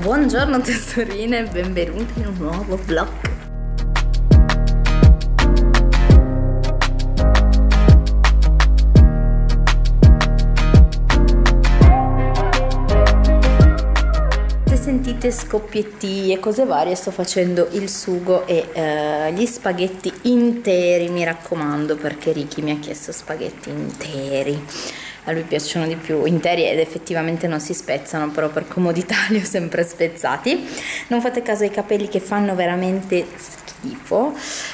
Buongiorno tesorine e benvenuti in un nuovo vlog. Se sentite scoppietti e cose varie, sto facendo il sugo e gli spaghetti interi, mi raccomando, perché Ricky mi ha chiesto spaghetti interi. A lui piacciono di più interi ed effettivamente non si spezzano, però per comodità li ho sempre spezzati. Non fate caso ai capelli che fanno veramente schifo,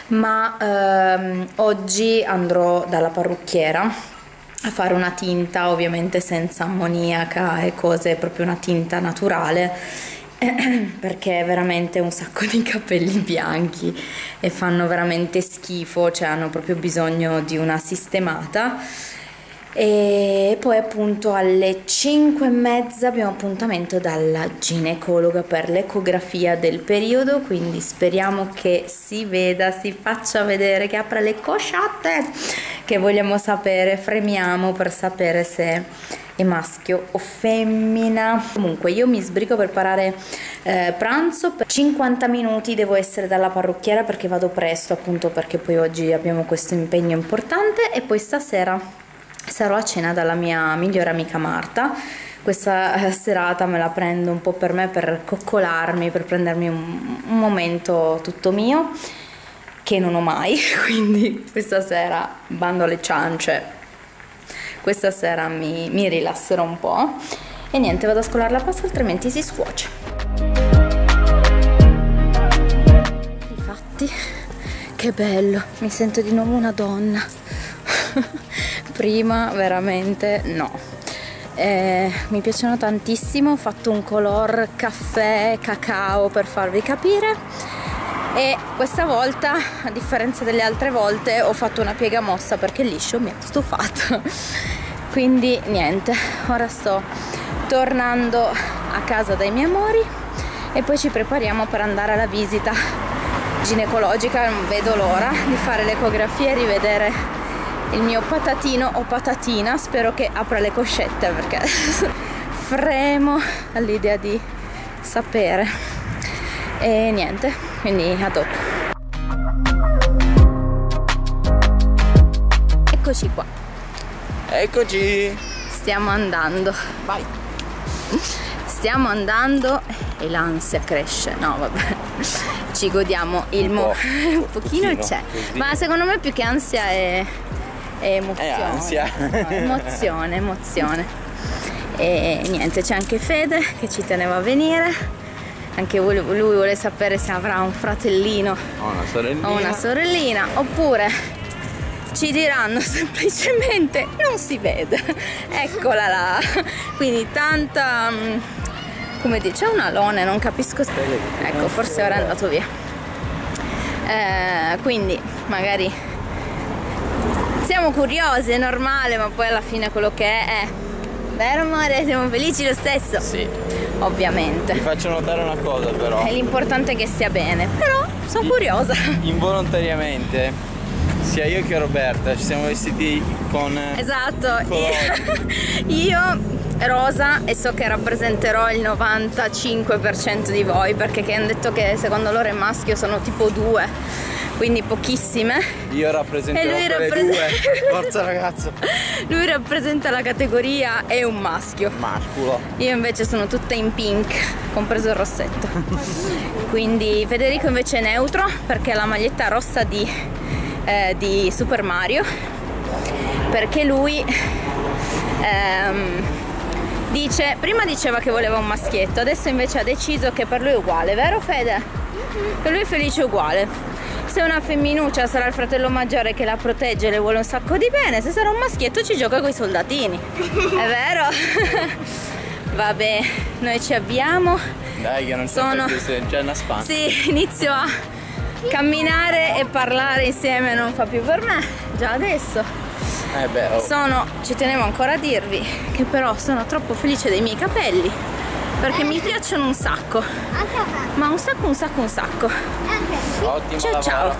ma oggi andrò dalla parrucchiera a fare una tinta, ovviamente senza ammoniaca e cose, proprio una tinta naturale, perché è veramente un sacco di capelli bianchi e fanno veramente schifo, cioè hanno proprio bisogno di una sistemata. E poi appunto alle 5:30 abbiamo appuntamento dalla ginecologa per l'ecografia del periodo, quindi speriamo che si veda, si faccia vedere, che apra le cosciate, che vogliamo sapere, fremiamo per sapere se è maschio o femmina. Comunque io mi sbrigo per preparare pranzo. Per 50 minuti devo essere dalla parrucchiera perché vado presto, appunto perché poi oggi abbiamo questo impegno importante, e poi stasera sarò a cena dalla mia migliore amica Marta. Questa serata me la prendo un po' per me, per coccolarmi, per prendermi un momento tutto mio che non ho mai, quindi questa sera bando alle ciance, questa sera mi rilasserò un po' e niente, vado a scolare la pasta altrimenti si scuoce. Infatti che bello, mi sento di nuovo una donna. Prima veramente no, mi piacciono tantissimo. Ho fatto un color caffè cacao per farvi capire, e questa volta, a differenza delle altre volte, ho fatto una piega mossa perché liscio mi ha stufato. Quindi niente, ora sto tornando a casa dai miei amori e poi ci prepariamo per andare alla visita ginecologica. Non vedo l'ora di fare l'ecografia e rivedere il mio patatino o patatina. Spero che apra le coscette perché fremo all'idea di sapere. E niente, quindi a dopo. Eccoci qua. Eccoci. Stiamo andando. Vai. Stiamo andando e l'ansia cresce. No, vabbè. Ci godiamo il momento. Un pochino c'è. Ma secondo me più che ansia è... emozione, emozione. E niente, c'è anche Fede che ci teneva a venire, anche lui vuole sapere se avrà un fratellino o una sorellina, oppure ci diranno semplicemente non si vede, eccola là. Quindi tanta, come dice, un alone, non capisco. Ecco, forse ora è andato via, quindi magari siamo curiosi, è normale, ma poi alla fine quello che è vero amore, siamo felici lo stesso. Sì, ovviamente. Ti faccio notare una cosa però, l'importante è che stia bene, però sono curiosa. Involontariamente sia io che Roberta ci siamo vestiti con... Esatto, io rosa, e so che rappresenterò il 95% di voi, perché che hanno detto che secondo loro è maschio sono tipo 2, quindi pochissime. Io rappresenterò due. Forza ragazzo. Lui rappresenta la categoria è un maschio masculo, io invece sono tutta in pink, compreso il rossetto. Quindi Federico invece è neutro perché ha la maglietta rossa di Super Mario, perché lui dice, prima diceva che voleva un maschietto, adesso invece ha deciso che per lui è uguale, vero Fede? Per lui è felice uguale. Se una femminuccia sarà il fratello maggiore che la protegge e le vuole un sacco di bene, se sarà un maschietto ci gioca coi soldatini, è vero? Vabbè, noi ci avviamo. Dai che non sono già una spanna. Sì, inizio a camminare e parlare insieme non fa più per me, già adesso. Beh, oh. Ci tenevo ancora a dirvi che però sono troppo felice dei miei capelli, perché mi piacciono un sacco, ma un sacco. Ottimo, ciao ciao.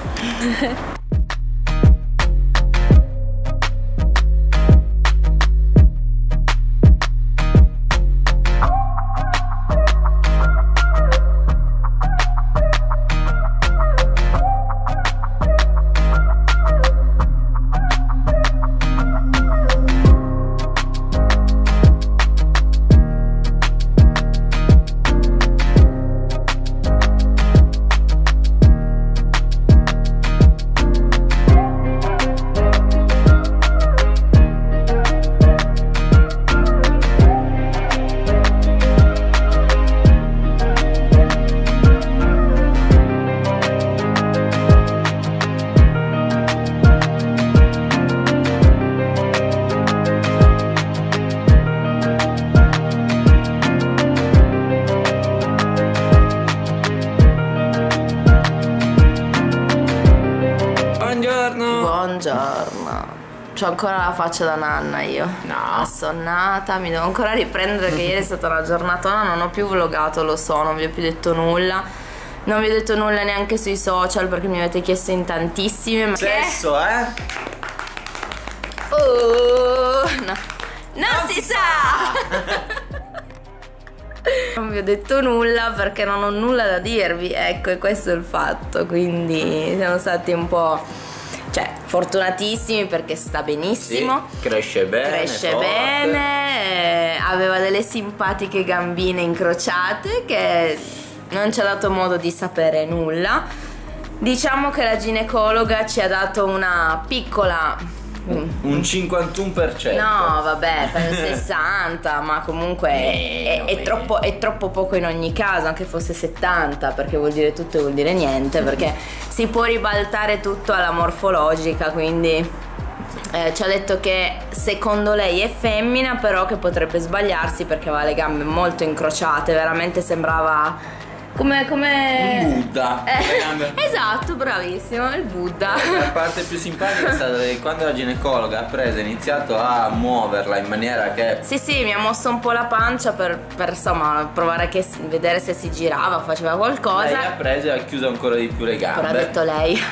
c'ho ancora la faccia da nanna io. No. Assonnata, mi devo ancora riprendere che ieri è stata una giornatona, non ho più vlogato, lo so, non vi ho più detto nulla. Non vi ho detto nulla neanche sui social perché mi avete chiesto in tantissime, ma sesso, oh, no. Non si sa! Non vi ho detto nulla perché non ho nulla da dirvi, ecco, e questo è il fatto. Quindi siamo stati un po'... cioè, fortunatissimi perché sta benissimo. Sì, cresce bene. Cresce forte. Bene. Aveva delle simpatiche gambine incrociate che non ci ha dato modo di sapere nulla. Diciamo che la ginecologa ci ha dato una piccola... un 51%. No, vabbè, per il 60, ma comunque è troppo poco in ogni caso, anche fosse 70, perché vuol dire tutto e vuol dire niente, perché si può ribaltare tutto alla morfologica, quindi... ci ha detto che secondo lei è femmina, però che potrebbe sbagliarsi perché aveva le gambe molto incrociate, veramente sembrava... come un Buddha. Esatto, bravissimo, il Buddha. La parte più simpatica è stata che quando la ginecologa ha preso e iniziato a muoverla in maniera che... Sì, mi ha mosso un po' la pancia per insomma provare che, vedere se si girava, faceva qualcosa. Lei ha preso e ha chiuso ancora di più le gambe. Però ha detto lei.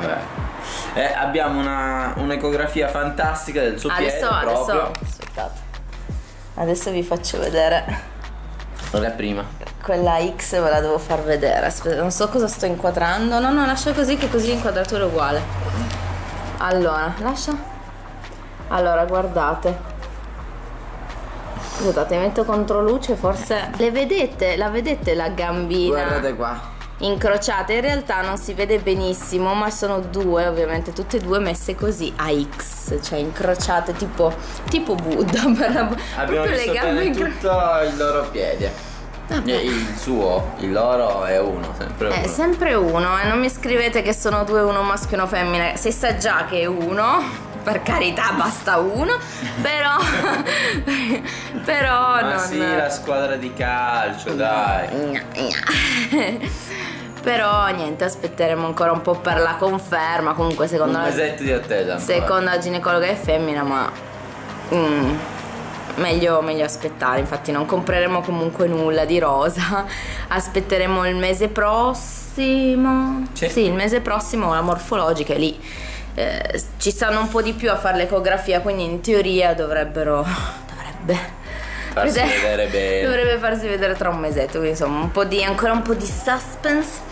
Vabbè. Abbiamo un'ecografia fantastica del suo piede proprio. Aspettate. Adesso vi faccio vedere. La prima, quella X ve la devo far vedere. Aspetta, non so cosa sto inquadrando. No, lascia così, che così l'inquadratura è uguale. Allora, lascia. Allora, guardate. Scusate, metto contro luce, forse. Le vedete? La vedete la gambina? Guardate qua. Incrociate, in realtà non si vede benissimo, ma sono due, ovviamente tutte e due messe così a X, cioè incrociate tipo Buddha. Abbiamo visto bene tutto il loro piede. Il loro è uno, sempre uno. È sempre uno, e non mi scrivete che sono due, uno maschio e uno femmina, si sa già che è uno. Per carità, basta uno, però ma sì, la squadra di calcio, dai. Però niente, aspetteremo ancora un po' per la conferma. Comunque secondo la mesetto di attesa. Secondo la ginecologa è femmina, ma meglio aspettare. Infatti non compreremo comunque nulla di rosa. Aspetteremo il mese prossimo. Sì, il mese prossimo la morfologica è lì. Ci stanno un po' di più a fare l'ecografia, quindi in teoria dovrebbe farsi vedere tra un mesetto, quindi insomma ancora un po' di suspense.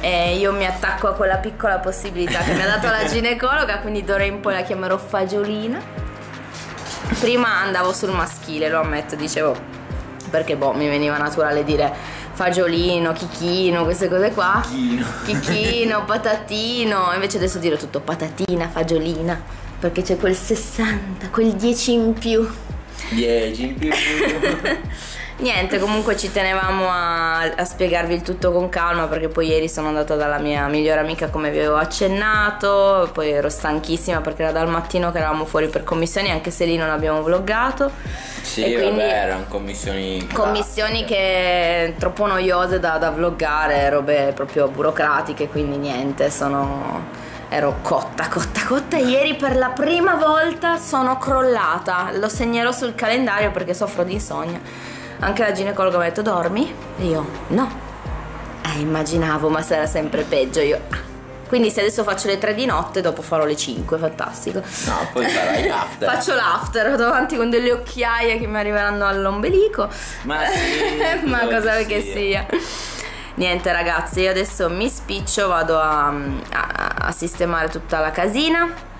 E io mi attacco a quella piccola possibilità che mi ha dato la ginecologa, quindi d'ora in poi la chiamerò fagiolina. Prima andavo sul maschile, lo ammetto, dicevo perché boh, mi veniva naturale dire fagiolino, chichino, queste cose qua. Chichino, patatino. Invece adesso dirò tutto patatina, fagiolina, perché c'è quel 60, quel 10 in più. 10 in più. Niente, comunque ci tenevamo a spiegarvi il tutto con calma, perché poi ieri sono andata dalla mia migliore amica, come vi avevo accennato. Poi ero stanchissima perché era dal mattino che eravamo fuori per commissioni, anche se lì non abbiamo vloggato. Sì, e quindi vabbè, erano commissioni che troppo noiose da vloggare, robe proprio burocratiche, quindi niente, ero cotta. Ieri per la prima volta sono crollata, lo segnerò sul calendario perché soffro di insonnia. Anche la ginecologa mi ha detto dormi? E io no. Immaginavo, ma sarà sempre peggio. Quindi se adesso faccio le 3 di notte, dopo farò le 5, fantastico. No, poi farai l'after. Faccio l'after, vado avanti con delle occhiaie che mi arriveranno all'ombelico. Ma sì, ma cosa che sia. Niente ragazzi, io adesso mi spiccio, vado a sistemare tutta la casina.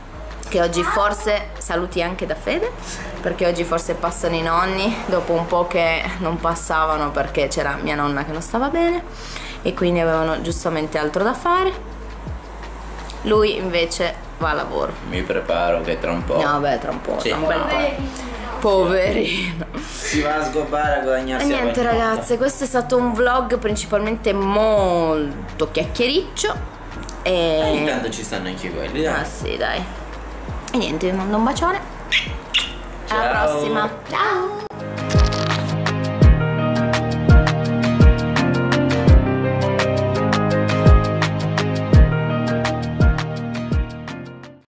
Che oggi forse, saluti anche da Fede, perché oggi forse passano i nonni, dopo un po' che non passavano perché c'era mia nonna che non stava bene e quindi avevano giustamente altro da fare. Lui invece va a lavoro. Mi preparo che tra un po'. No, beh, tra un po', sì, tra un bel po'. Poverino, si va a sgobbare a guadagnarsi. E niente ragazze, questo è stato un vlog principalmente molto chiacchiericcio. E intanto ci stanno anche quelli, dai. Ah sì, dai. E niente, vi mando un bacione. Ciao. Alla prossima. Ciao.